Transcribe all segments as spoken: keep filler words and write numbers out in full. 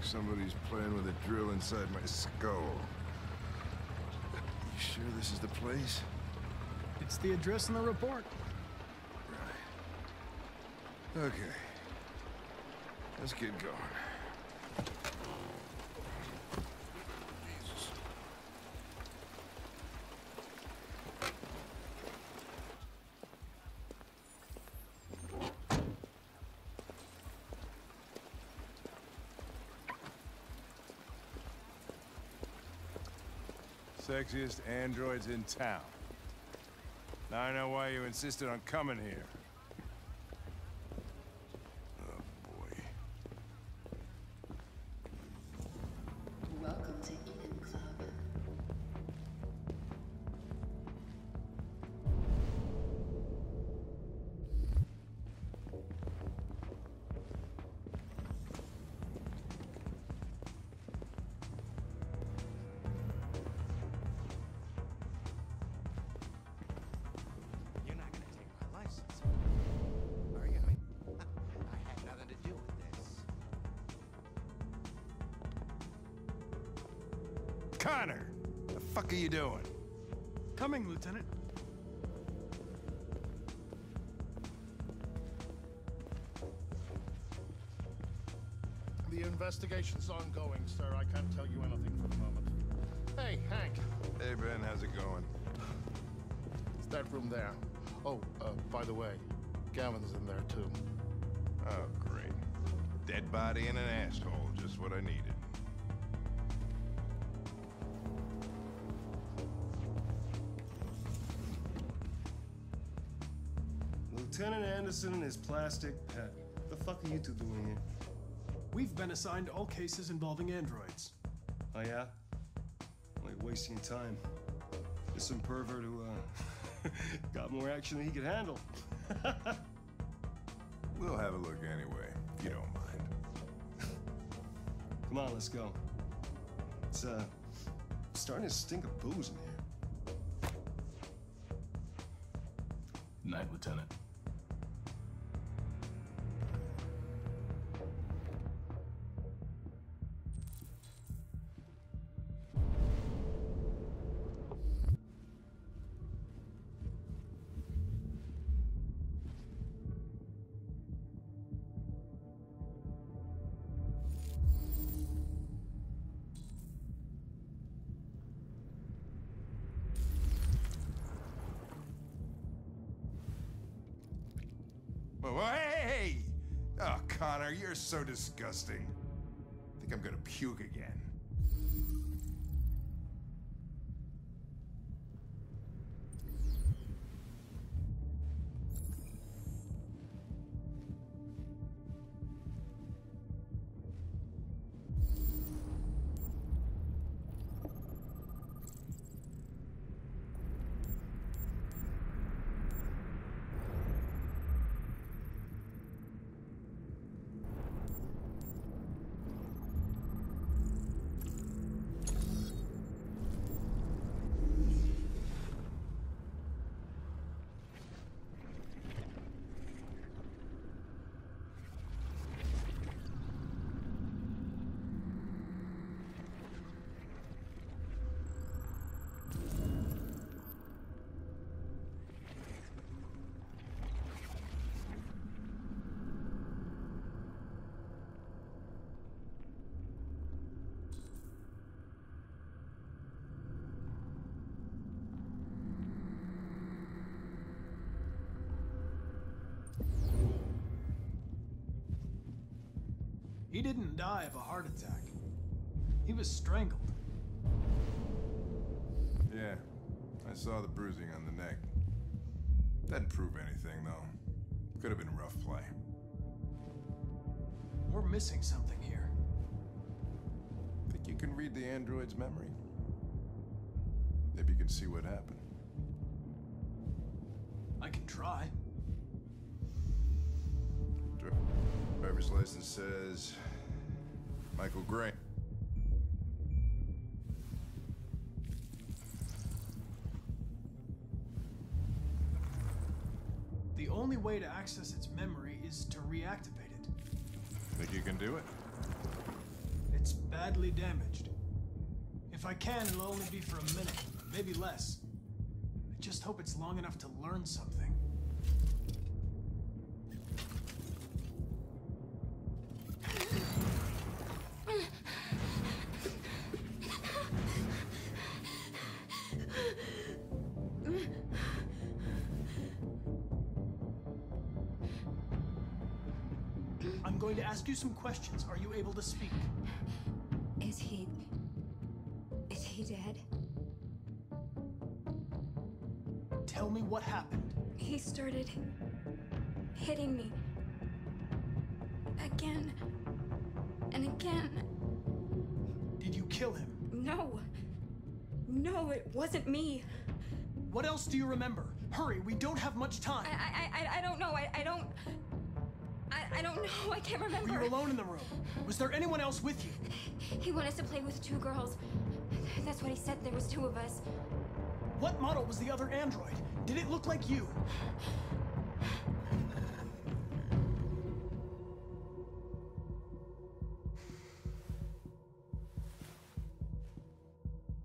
like somebody's playing with a drill inside my skull. You sure this is the place? It's the address in the report. Right. Okay. Let's get going. Sexiest androids in town. Now I know why you insisted on coming here. Oh, boy. Welcome to Eden Club. Connor! The fuck are you doing? Coming, Lieutenant. The investigation's ongoing, sir. I can't tell you anything for the moment. Hey, Hank. Hey, Ben. How's it going? It's that room there. Oh, uh, by the way, Gavin's in there, too. Oh, great. Dead body and an asshole. Just what I needed. Lieutenant Anderson and his plastic pet. What the fuck are you two doing here? We've been assigned all cases involving androids. Oh, yeah? Like wasting time. There's some pervert who, uh, got more action than he could handle. We'll have a look anyway, if you don't mind. Come on, let's go. It's, uh, starting to stink of booze in here. Night, Lieutenant. Hey! Oh, Connor, you're so disgusting. I think I'm gonna puke again. He didn't die of a heart attack. He was strangled. Yeah, I saw the bruising on the neck. Didn't prove anything, though. Could have been rough play. We're missing something here. Think you can read the android's memory? Maybe you can see what happened. I can try. Driver's license says Michael Gray. The only way to access its memory is to reactivate it. Think you can do it? badly damaged. If I can, it'll only be for a minute, maybe less. I just hope it's long enough to learn something. I'm going to ask you some questions. Are you able to speak? Is he... is he dead? Tell me what happened. He started hitting me. Again. And again. Did you kill him? No. No, it wasn't me. What else do you remember? Hurry, we don't have much time. I, I, I, I don't know. I, I don't... I, I don't know. I can't remember. Were you alone in the room? Was there anyone else with you? He wanted us to play with two girls. That's what he said. There was two of us. What model was the other android? Did it look like you?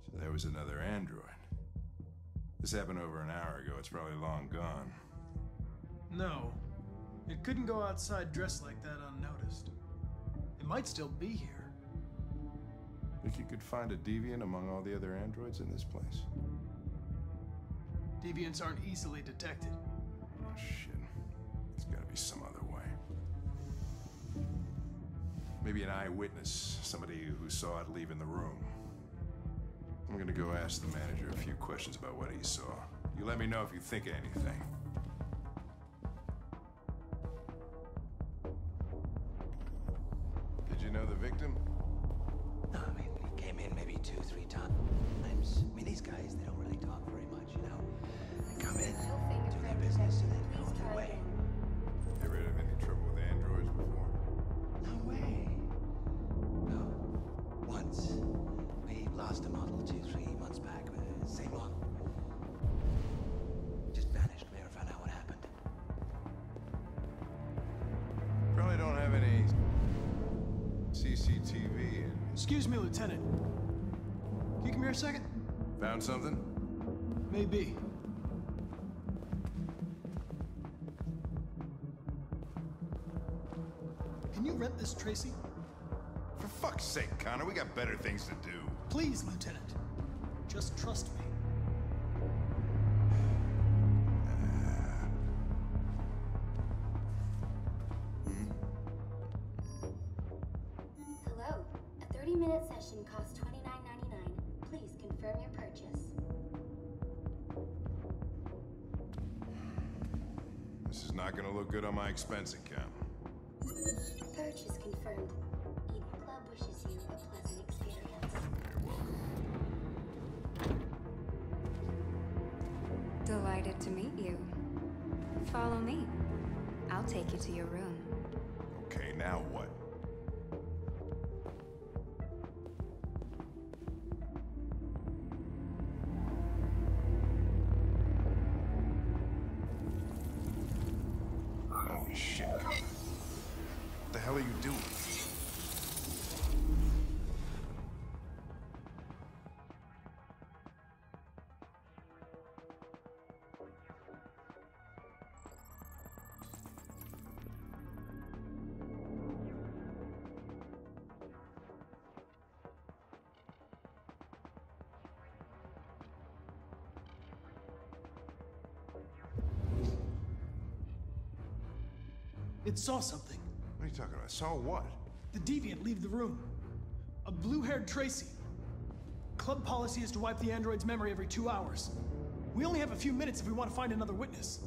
So there was another android. This happened over an hour ago. It's probably long gone. No. It couldn't go outside dressed like that unnoticed. It might still be here. Think you could find a deviant among all the other androids in this place? Deviants aren't easily detected. Oh, shit. There's gotta be some other way. Maybe an eyewitness, somebody who saw it leaving the room. I'm gonna go ask the manager a few questions about what he saw. You let me know if you think of anything. Did you know the victim? No, I mean, he came in maybe two, three times. I mean, these guys, they don't really talk very much, you know? They come in, do their business, and then go their way. Ever had any trouble with androids before? No way. No. Once. We lost a model two, three months back. Uh, same model. Just vanished. We never found out what happened. Probably don't have any C C T V in. Excuse me, Lieutenant. Can you come here a second? Found something? Maybe. Can you rent this, Tracy? For fuck's sake, Connor, we got better things to do. Please, Lieutenant. Just trust me. Not gonna look good on my expense account. Purchase confirmed. Eden Club wishes you a pleasant experience. You're welcome. Delighted to meet you. Follow me. I'll take you to your room. Okay, now what? It saw something. What are you talking about? Saw what? The deviant leave the room. A blue-haired Tracy. Club policy is to wipe the android's memory every two hours. We only have a few minutes if we want to find another witness.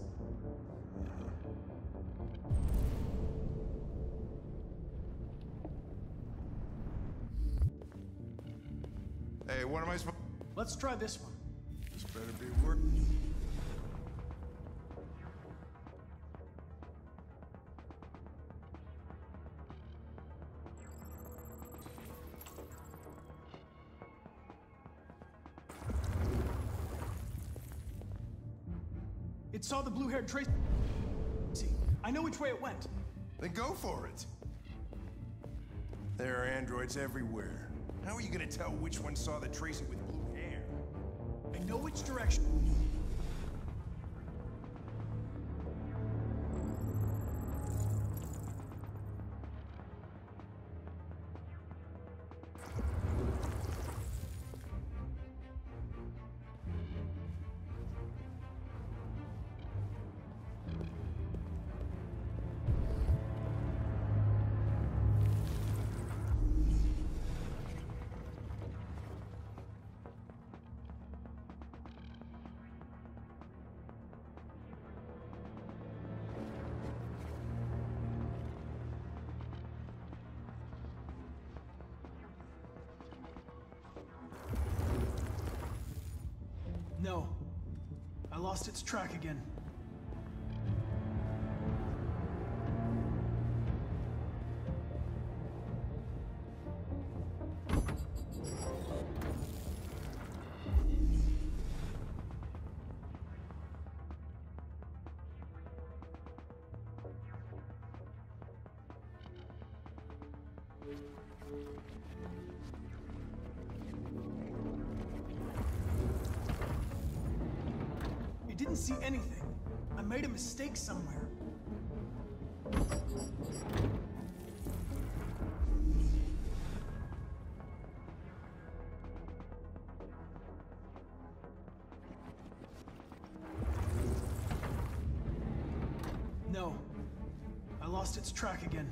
Hey, what am I supposed to do? Let's try this one. This better be working. It saw the blue-haired Tracy. I know which way it went. Then go for it. There are androids everywhere. How are you gonna tell which one saw the Tracy with blue hair? I know which direction we need. No. I lost its track again. See anything. I made a mistake somewhere. No. I lost its track again.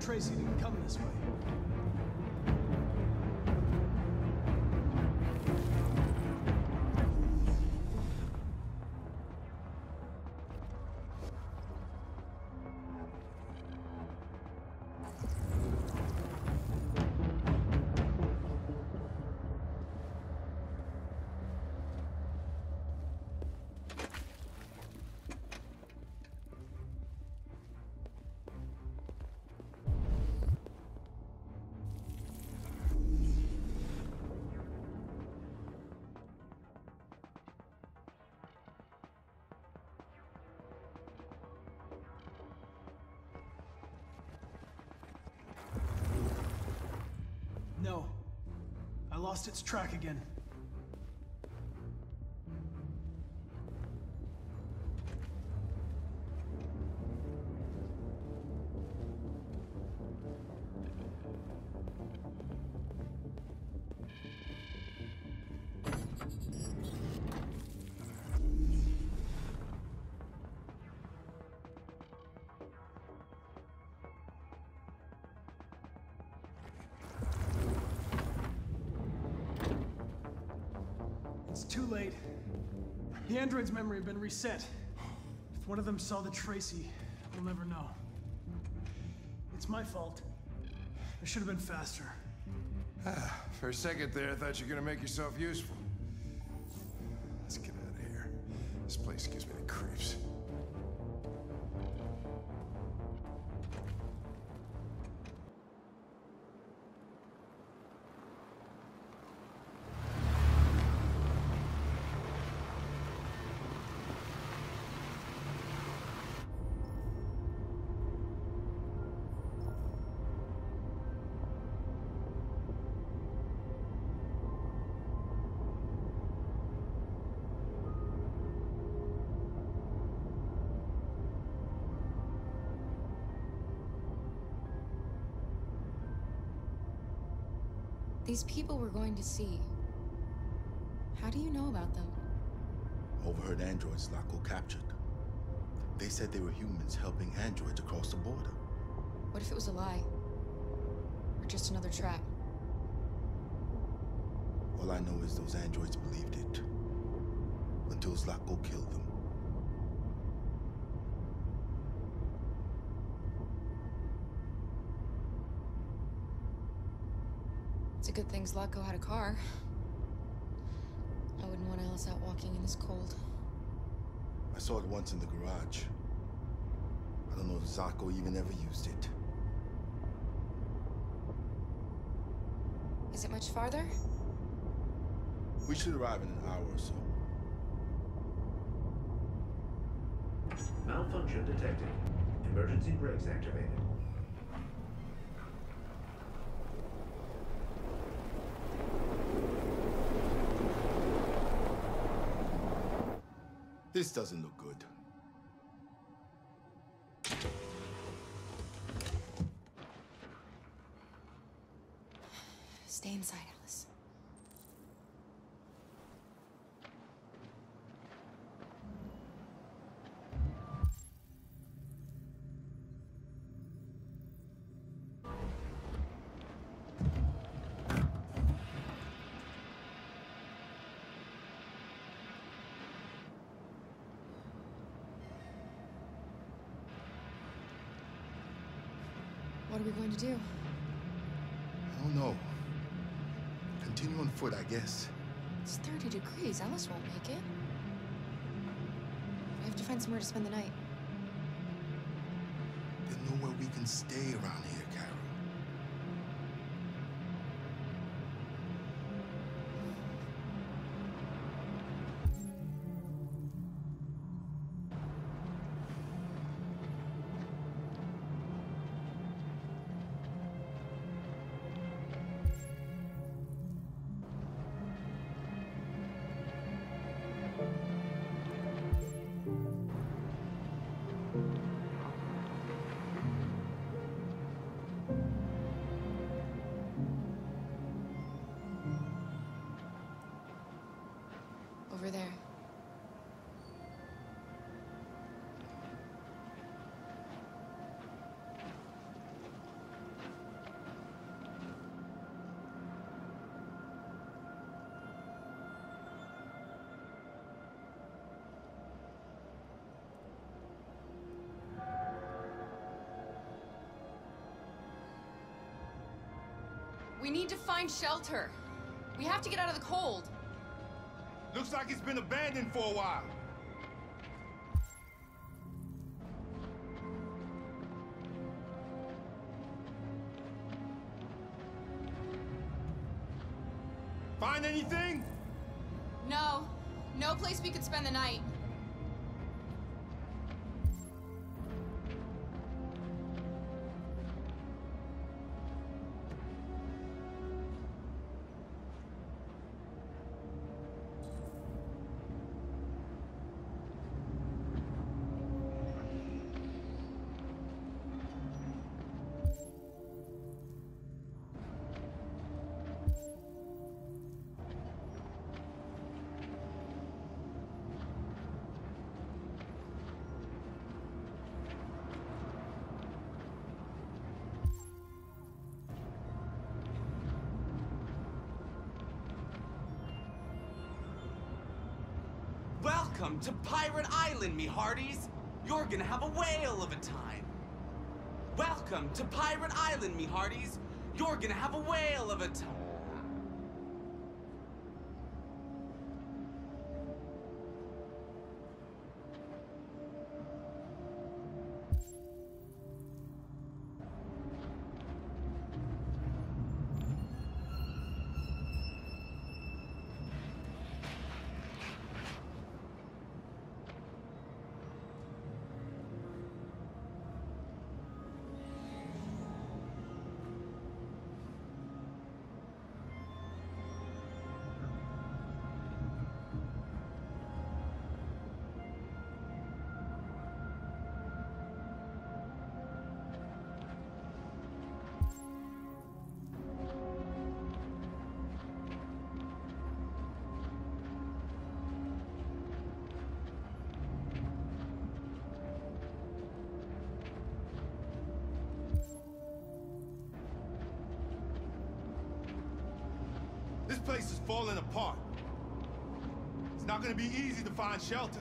Tracy didn't come this way. No. I lost its track again. Too late. The android's memory had been reset. If one of them saw the Tracy, we'll never know. It's my fault. I should have been faster. Ah, for a second there, I thought you were gonna make yourself useful. Let's get out of here. This place gives me the creeps. These people we're going to see. How do you know about them? Overheard androids Zlatko captured. They said they were humans helping androids across the border. What if it was a lie? Or just another trap? All I know is those androids believed it. Until Zlatko killed them. It's a good thing Zlatko had a car. I wouldn't want Alice out walking in this cold. I saw it once in the garage. I don't know if Zlatko even ever used it. Is it much farther? We should arrive in an hour or so. Malfunction detected. Emergency brakes activated. This doesn't look good. Stay inside, Alice. What are we going to do? I don't know. Continue on foot, I guess. It's thirty degrees. Alice won't make it. We have to find somewhere to spend the night. There's nowhere we can stay around here, Kara. Over there. We need to find shelter. We have to get out of the cold. Looks like it's been abandoned for a while. Find anything? No. No place we could spend the night. Welcome to Pirate Island, me hearties! You're gonna have a whale of a time! Welcome to Pirate Island, me hearties! You're gonna have a whale of a time! place is falling apart. It's not gonna be easy to find shelter.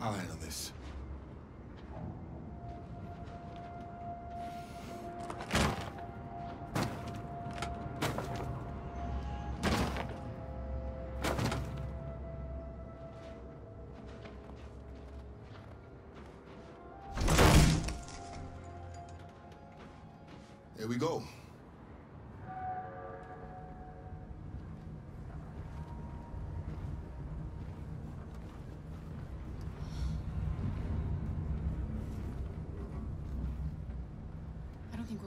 I'll handle this. There we go.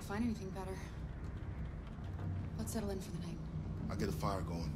Find anything better. Let's settle in for the night. I'll get a fire going.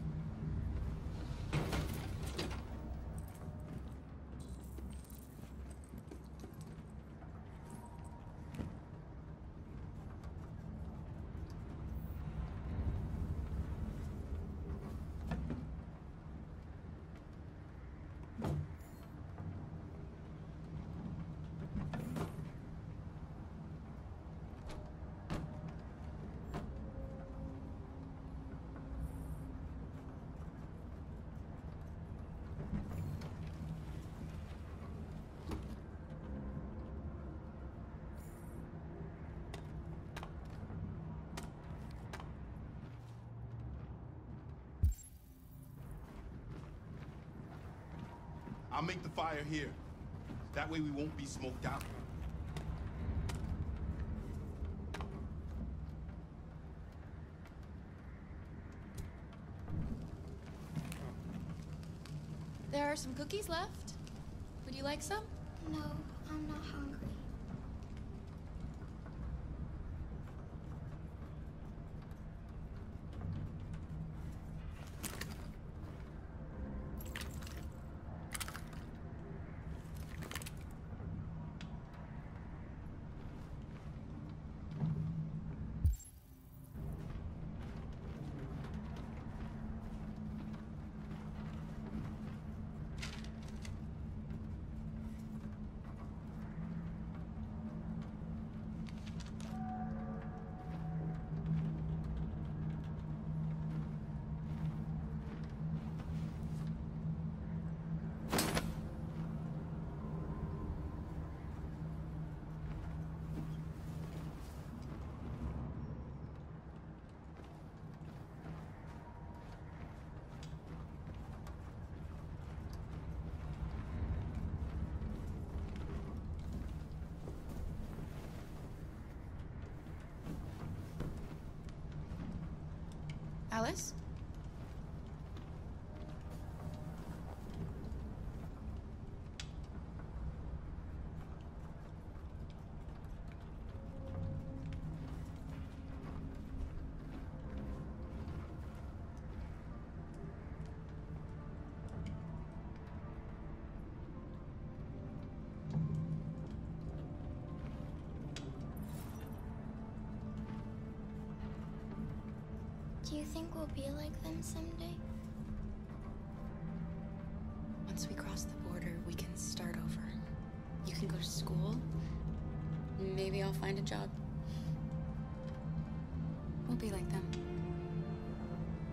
I'll make the fire here. That way we won't be smoked out. There are some cookies left. Would you like some? No, I'm not hungry. Alice? Do you think we'll be like them someday? Once we cross the border, we can start over. You can go to school. Maybe I'll find a job. We'll be like them.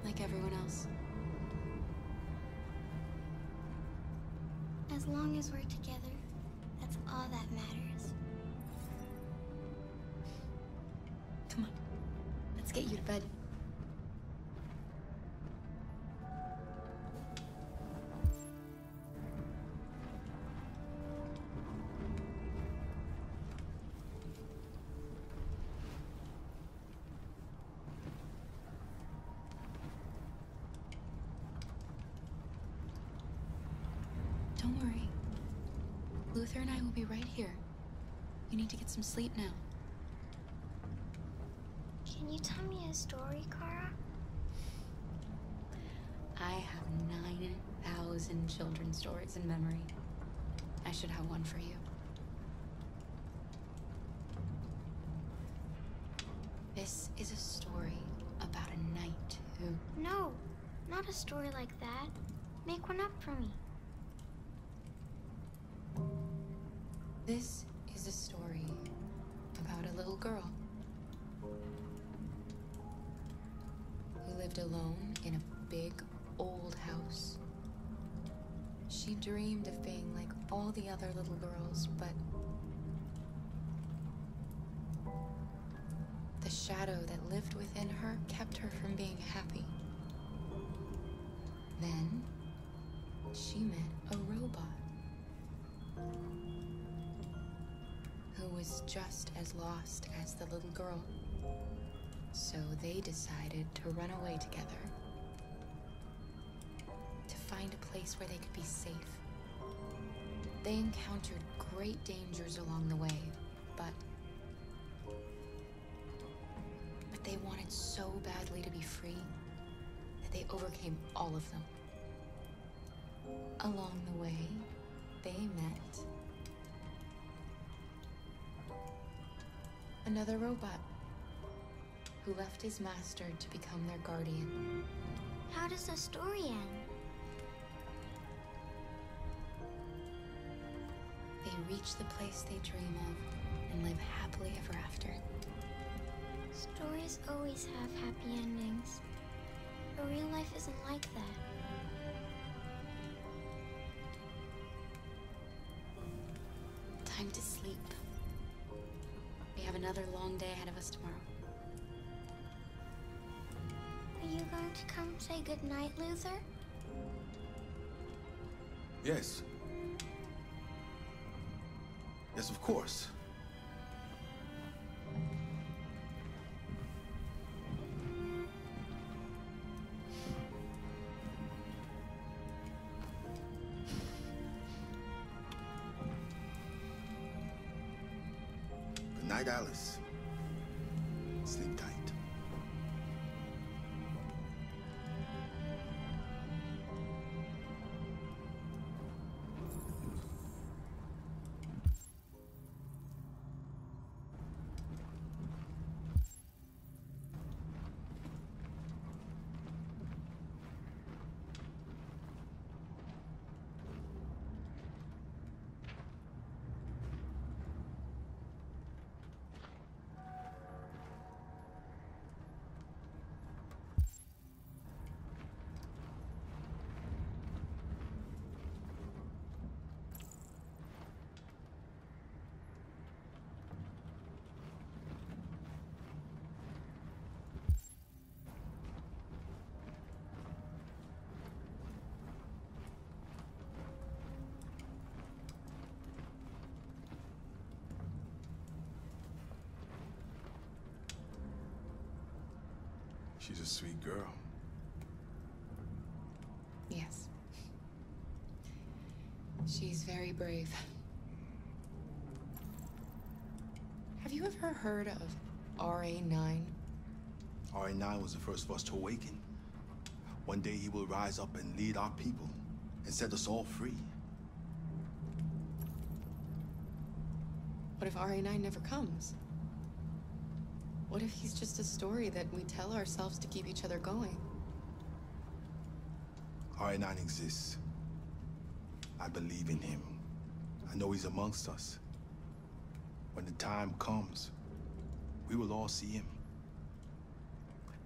Like everyone else. As long as we're together, that's all that matters. Come on. Let's get you to bed. Don't worry. Luther and I will be right here. You need to get some sleep now. Can you tell me a story, Kara? I have nine thousand children's stories in memory. I should have one for you. This is a story about a knight who... No, not a story like that. Make one up for me. This is a story about a little girl who lived alone in a big old house. She dreamed of being like all the other little girls, but the shadow that lived within her kept her from being happy. Then she met a robot who was just as lost as the little girl. So they decided to run away together, to find a place where they could be safe. They encountered great dangers along the way, but but they wanted so badly to be free that they overcame all of them. Along the way, they met another robot who left his master to become their guardian. How does the story end? They reach the place they dream of and live happily ever after. Stories always have happy endings, but real life isn't like that. Time to sleep. We have another long day ahead of us tomorrow. Are you going to come say goodnight, Luther? Yes. Yes, of course. Good night, Alice. Sleep tight. She's a sweet girl. Yes. She's very brave. Have you ever heard of R A nine? R A nine was the first of us to awaken. One day he will rise up and lead our people and set us all free. What if R A nine never comes? What if he's just a story that we tell ourselves to keep each other going? R A nine exists. I believe in him. I know he's amongst us. When the time comes, we will all see him.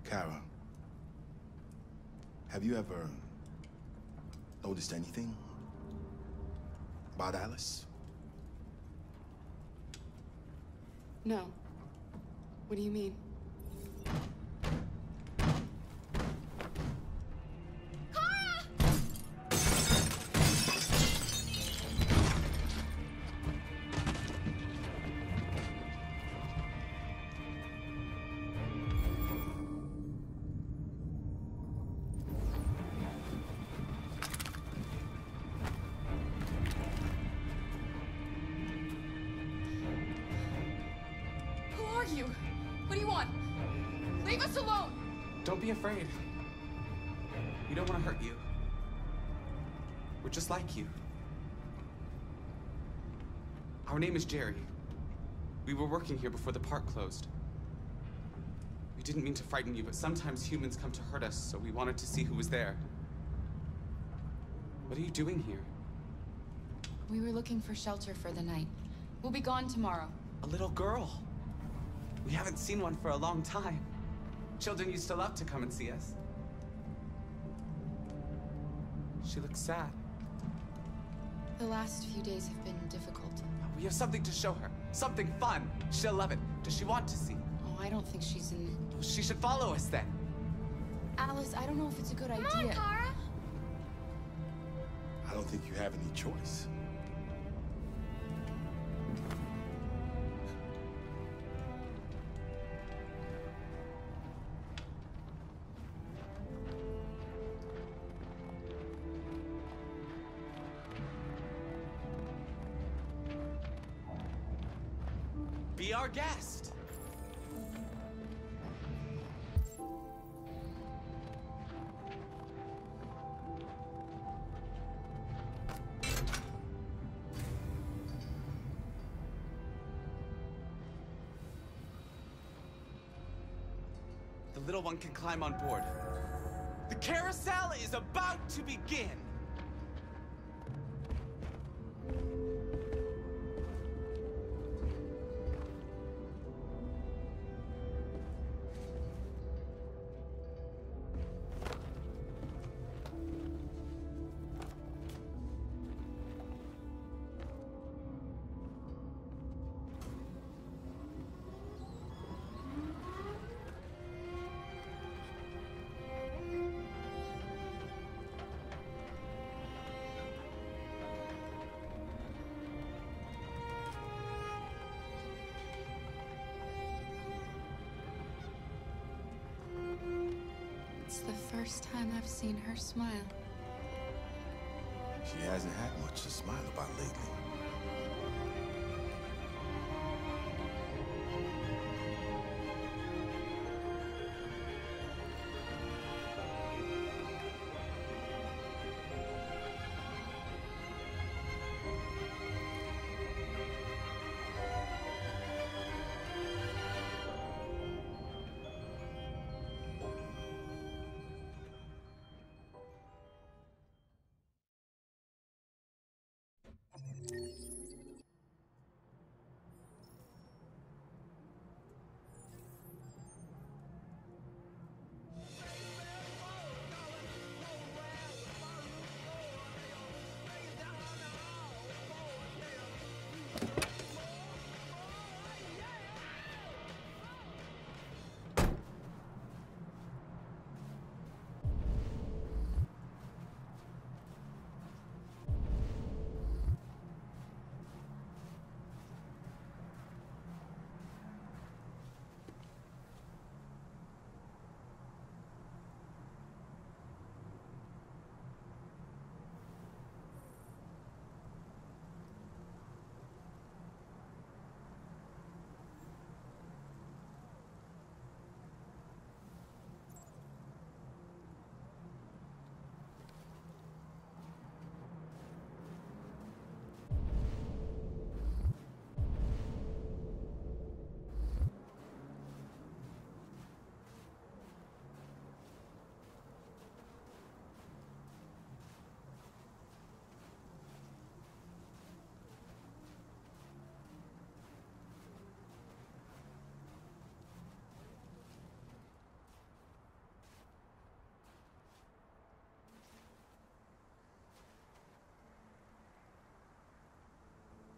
Kara, have you ever noticed anything about Alice? No. What do you mean? We don't want to hurt you. We're just like you. Our name is Jerry. We were working here before the park closed. We didn't mean to frighten you, but sometimes humans come to hurt us, so we wanted to see who was there. What are you doing here? We were looking for shelter for the night. We'll be gone tomorrow. A little girl. We haven't seen one for a long time. Children used to love to come and see us. She looks sad. The last few days have been difficult. We have something to show her. Something fun. She'll love it. Does she want to see? Oh, I don't think she's in it. Well, she should follow us then. Alice, I don't know if it's a good idea. Come on, Kara. I don't think you have any choice. Be our guest. The little one can climb on board. The carousel is about to begin. It's the first time I've seen her smile. She hasn't had much to smile about lately.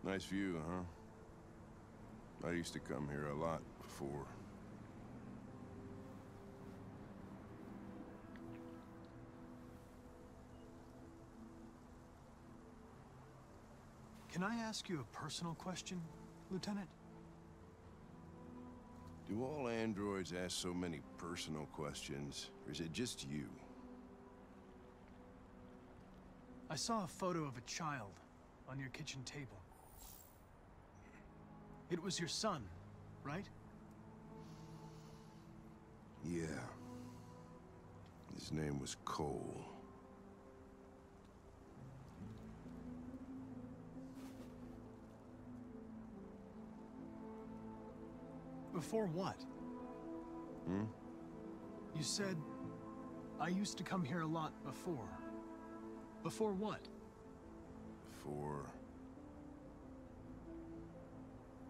Nice view, huh? I used to come here a lot before. Can I ask you a personal question, Lieutenant? Do all androids ask so many personal questions, or is it just you? I saw a photo of a child on your kitchen table. It was your son, right? Yeah. His name was Cole. Before what? Hmm? You said, I used to come here a lot before. Before what? Before...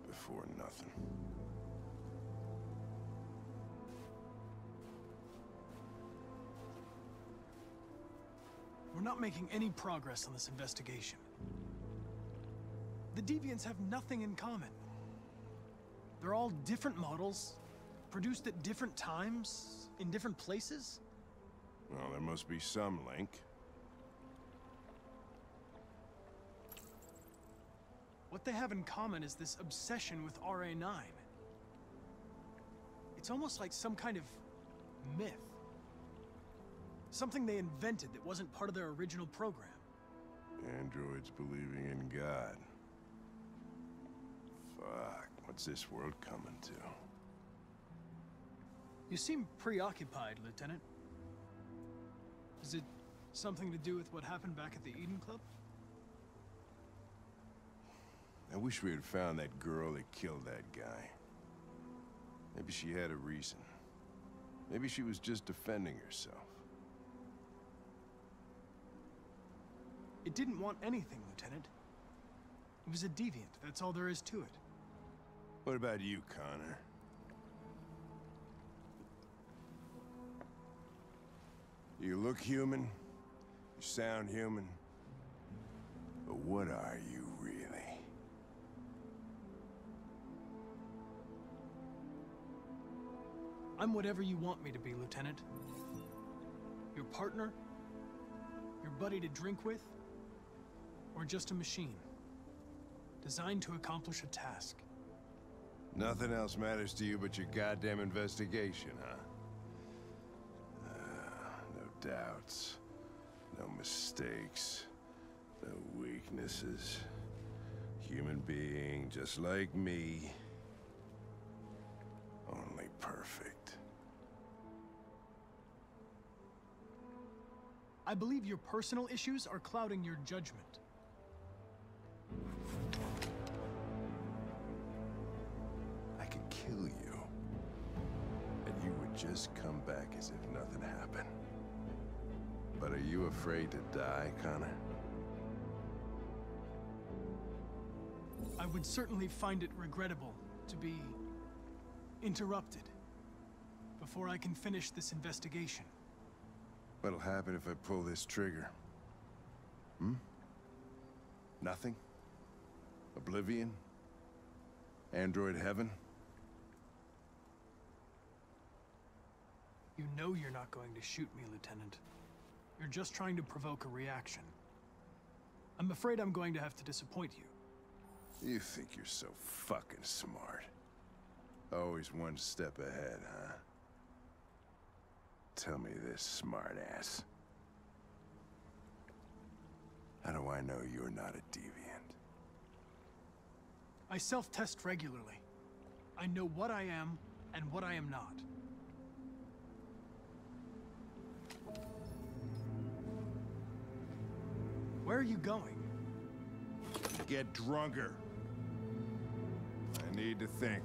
Before nothing. We're not making any progress on this investigation. The Deviants have nothing in common. They're all different models, produced at different times, in different places. Well, there must be some link. What they have in common is this obsession with R A nine. It's almost like some kind of myth. Something they invented that wasn't part of their original program. Androids believing in God. Fuck, what's this world coming to? You seem preoccupied, Lieutenant. Is it something to do with what happened back at the Eden Club? I wish we had found that girl that killed that guy. Maybe she had a reason. Maybe she was just defending herself. It didn't want anything, Lieutenant. It was a deviant. That's all there is to it. What about you, Connor? You look human, you sound human, but what are you really? I'm whatever you want me to be, Lieutenant. Your partner, your buddy to drink with, or just a machine, designed to accomplish a task. Nothing else matters to you but your goddamn investigation, huh? No doubts, no mistakes, no weaknesses. Human being just like me, only perfect. I believe your personal issues are clouding your judgment. I could kill you, and you would just come back as if nothing happened. But are you afraid to die, Connor? I would certainly find it regrettable to be interrupted before I can finish this investigation. What'll happen if I pull this trigger? Hmm? Nothing? Oblivion? Android heaven? You know you're not going to shoot me, Lieutenant. You're just trying to provoke a reaction. I'm afraid I'm going to have to disappoint you. You think you're so fucking smart. Always one step ahead, huh? Tell me this, smart ass. How do I know you're not a deviant? I self-test regularly. I know what I am and what I am not. Where are you going? Get drunker. I need to think.